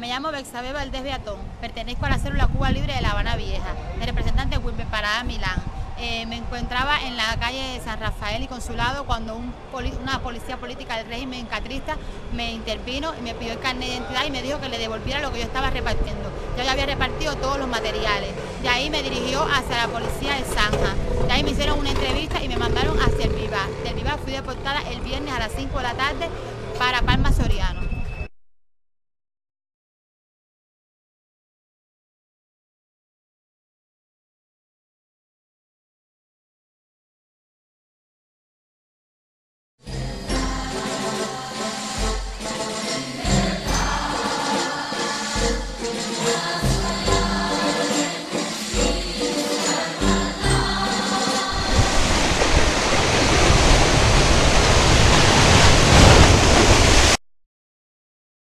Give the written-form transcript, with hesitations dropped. Me llamo Bexabel Valdés Beatón, pertenezco a la célula Cuba Libre de La Habana Vieja, el representante Wilber Parada Milán. Me encontraba en la calle de San Rafael y Consulado cuando una policía política del régimen catrista me intervino y me pidió el carnet de identidad y me dijo que le devolviera lo que yo estaba repartiendo. Yo ya había repartido todos los materiales. De ahí me dirigió hacia la policía de Zanja. De ahí me hicieron una entrevista y me mandaron hacia el Viva. Del Viva fui deportada el viernes a las 5 de la tarde para Palma Soriana.